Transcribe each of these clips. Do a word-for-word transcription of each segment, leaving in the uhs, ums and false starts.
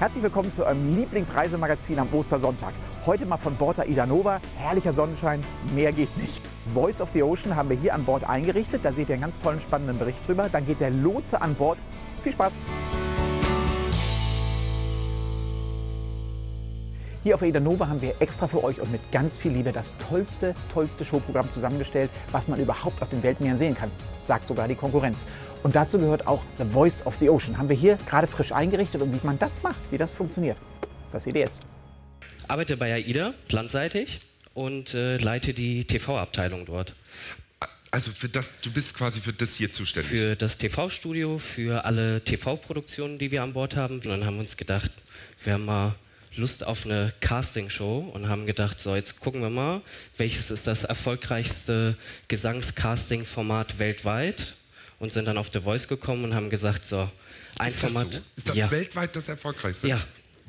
Herzlich willkommen zu eurem Lieblingsreisemagazin am Ostersonntag. Heute mal von Bord der AIDAnova. Herrlicher Sonnenschein, mehr geht nicht. Voice of the Ocean haben wir hier an Bord eingerichtet. Da seht ihr einen ganz tollen, spannenden Bericht drüber. Dann geht der Lotse an Bord. Viel Spaß! Hier auf AIDAnova haben wir extra für euch und mit ganz viel Liebe das tollste, tollste Showprogramm zusammengestellt, was man überhaupt auf den Weltmeeren sehen kann, sagt sogar die Konkurrenz. Und dazu gehört auch The Voice of the Ocean. Haben wir hier gerade frisch eingerichtet und wie man das macht, wie das funktioniert, das seht ihr jetzt. Ich arbeite bei AIDA, landseitig, und äh, leite die T V-Abteilung dort. Also für das, du bist quasi für das hier zuständig? Für das T V-Studio, für alle T V-Produktionen, die wir an Bord haben. Und dann haben wir uns gedacht, wir haben mal Lust auf eine Castingshow und haben gedacht, so jetzt gucken wir mal, welches ist das erfolgreichste Gesangscasting-Format weltweit, und sind dann auf The Voice gekommen und haben gesagt, so ein ist das Format. So? Ist das ja weltweit das erfolgreichste? Ja.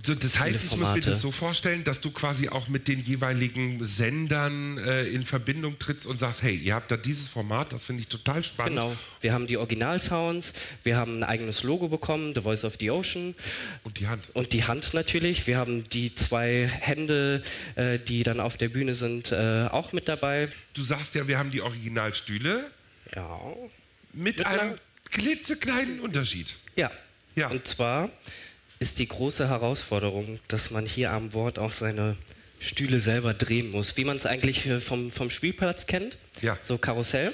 So, das heißt, ich muss mir das so vorstellen, dass du quasi auch mit den jeweiligen Sendern äh, in Verbindung trittst und sagst, hey, ihr habt da dieses Format, das finde ich total spannend. Genau, wir haben die Originalsounds, wir haben ein eigenes Logo bekommen, The Voice of the Ocean. Und die Hand. Und die Hand natürlich. Wir haben die zwei Hände, äh, die dann auf der Bühne sind, äh, auch mit dabei. Du sagst ja, wir haben die Originalstühle. Ja. Mit, mit einem klitzekleinen Unterschied. Ja. Ja. Und zwar ist die große Herausforderung, dass man hier an Bord auch seine Stühle selber drehen muss. Wie man es eigentlich vom, vom Spielplatz kennt, ja, so Karussell,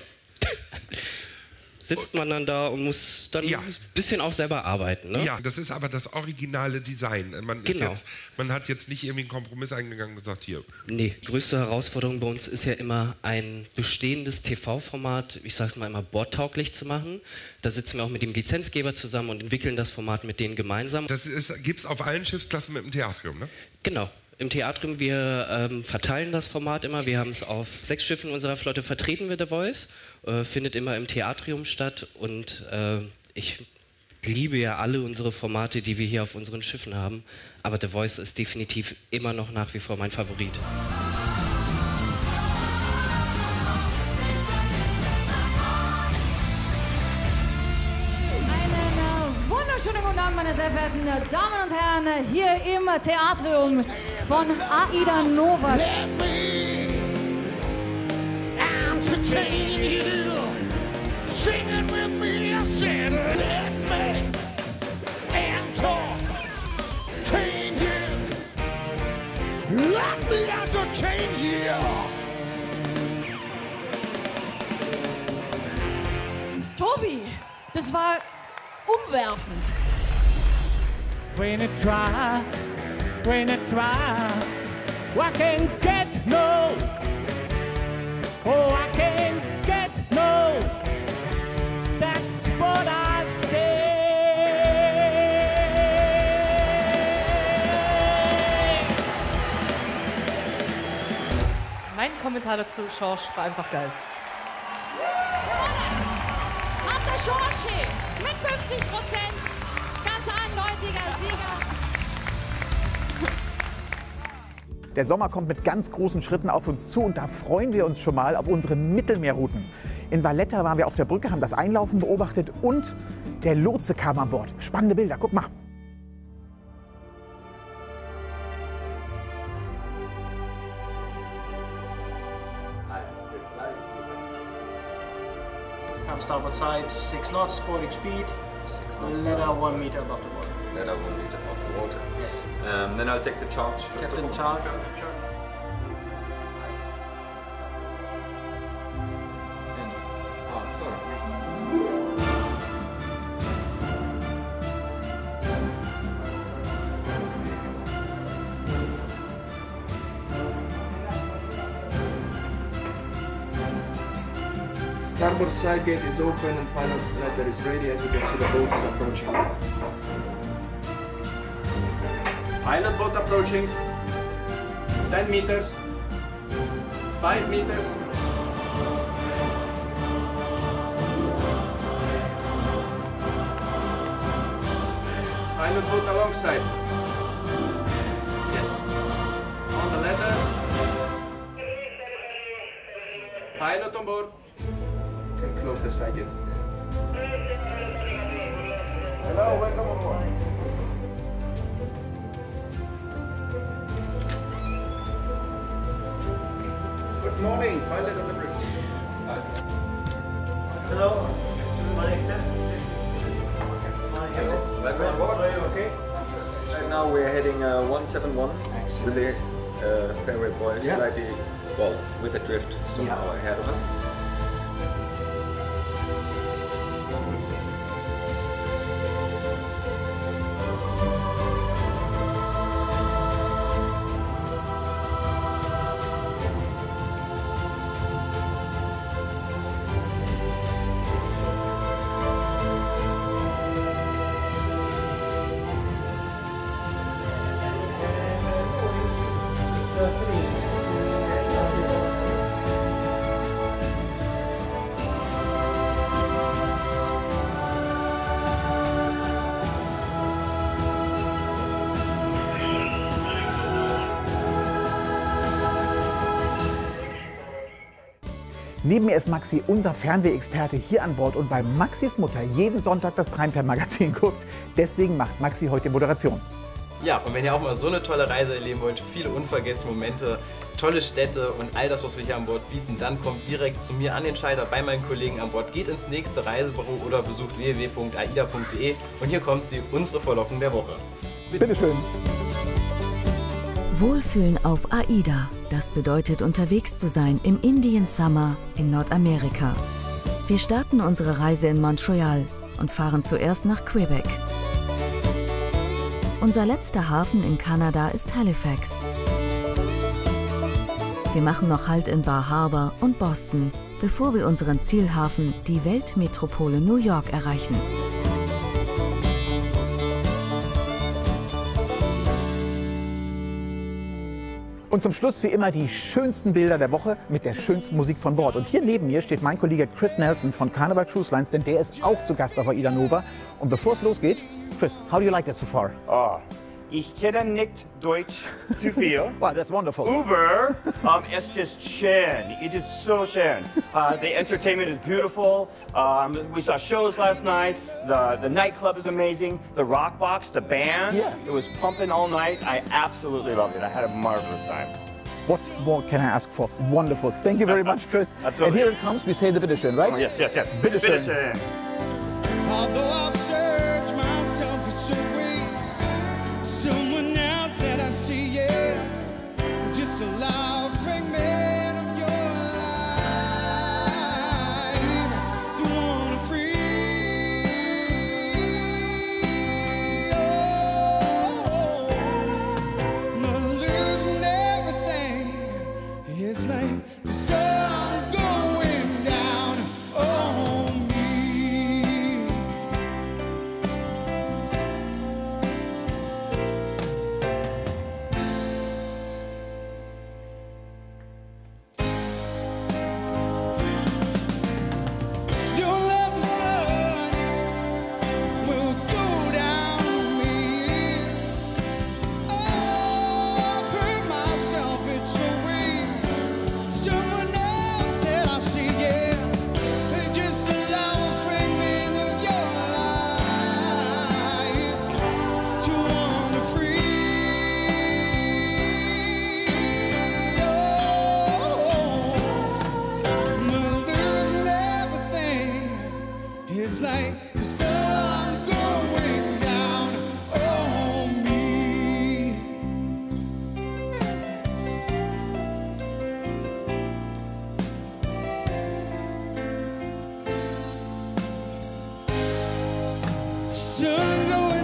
sitzt man dann da und muss dann ja ein bisschen auch selber arbeiten. Ne? Ja, das ist aber das originale Design. Man, genau. ist jetzt, man hat jetzt nicht irgendwie einen Kompromiss eingegangen und gesagt, hier. Nee, größte Herausforderung bei uns ist ja immer, ein bestehendes T V-Format, ich sag's mal immer, bordtauglich zu machen. Da sitzen wir auch mit dem Lizenzgeber zusammen und entwickeln das Format mit denen gemeinsam. Das gibt es auf allen Schiffsklassen mit dem Theatrium, ne? Genau. Im Theatrium, wir ähm, verteilen das Format immer. Wir haben es auf sechs Schiffen unserer Flotte vertreten, wir The Voice. Äh, findet immer im Theatrium statt. Und äh, ich liebe ja alle unsere Formate, die wir hier auf unseren Schiffen haben. Aber The Voice ist definitiv immer noch nach wie vor mein Favorit. Schönen guten Abend, meine sehr verehrten Damen und Herren, hier im Theatrium von AIDAnova. Let me entertain you, sing it with me, I said, let me entertain you, let me entertain you. Tobi, das war umwerfend. When I try, when I try, I can't get no. Oh, I can't get no. That's what I say. Mein Kommentar dazu, Schorsch, war einfach geil. Schorsche mit fünfzig Prozent, ganz eindeutiger Sieger. Der Sommer kommt mit ganz großen Schritten auf uns zu und da freuen wir uns schon mal auf unsere Mittelmeerrouten. In Valletta waren wir auf der Brücke, haben das Einlaufen beobachtet und der Lotse kam an Bord. Spannende Bilder, guck mal. Starboard side, six knots, sporting speed, six knots, ladder one meter above the water. Ladder one meter above the water. Yes. Um, then I'll take the charge. Captain charge. Starboard side gate is open and pilot ladder is ready. As you can see, the boat is approaching. Pilot boat approaching. Ten meters. Five meters. Pilot boat alongside. Yes. On the ladder. Pilot on board. And close the side. Hello, welcome aboard. Good morning, pilot on the bridge. Hi. Hello. Morning, sir. Hello. Welcome aboard. Are you okay? Right now we're heading uh, one seven one. Excellent. With the uh, fairway buoy yeah. slightly, well, with a drift somehow yeah. ahead of us. Neben mir ist Maxi, unser Fernweh-Experte hier an Bord und weil Maxis Mutter jeden Sonntag das Prime Time Magazin guckt, deswegen macht Maxi heute die Moderation. Ja, und wenn ihr auch mal so eine tolle Reise erleben wollt, viele unvergessliche Momente, tolle Städte und all das, was wir hier an Bord bieten, dann kommt direkt zu mir an den Schalter bei meinen Kollegen an Bord, geht ins nächste Reisebüro oder besucht w w w punkt aida punkt de und hier kommt sie, unsere Verlockung der Woche. Bitte schön. Wohlfühlen auf AIDA. Das bedeutet, unterwegs zu sein im Indian Summer in Nordamerika. Wir starten unsere Reise in Montreal und fahren zuerst nach Quebec. Unser letzter Hafen in Kanada ist Halifax. Wir machen noch Halt in Bar Harbor und Boston, bevor wir unseren Zielhafen, die Weltmetropole New York, erreichen. Und zum Schluss wie immer die schönsten Bilder der Woche mit der schönsten Musik von Bord. Und hier neben mir steht mein Kollege Chris Nelson von Carnival Cruise Lines, denn der ist auch zu Gast auf AIDAnova. Und bevor es losgeht, Chris, how do you like that so far? Oh, ich kenne nicht Deutsch zu viel. Wow, that's wonderful. Uber, um, it's just schön. It is so schön. Uh, the entertainment is beautiful. Um, we saw shows last night. The, the nightclub is amazing. The rock box, the band, yeah. it was pumping all night. I absolutely loved it. I had a marvelous time. What more can I ask for? Wonderful. Thank you very much, Chris. Absolutely. And here it comes. We say the bitteschön, right? Oh, yes, yes, yes. Bitteschön. Bitteschön. Although I've searched myself for some ways, someone else that I see, yeah, just a loud fragment of your life. Don't wanna free. Oh, I'm losing everything. It's like the sun going down on. Sun going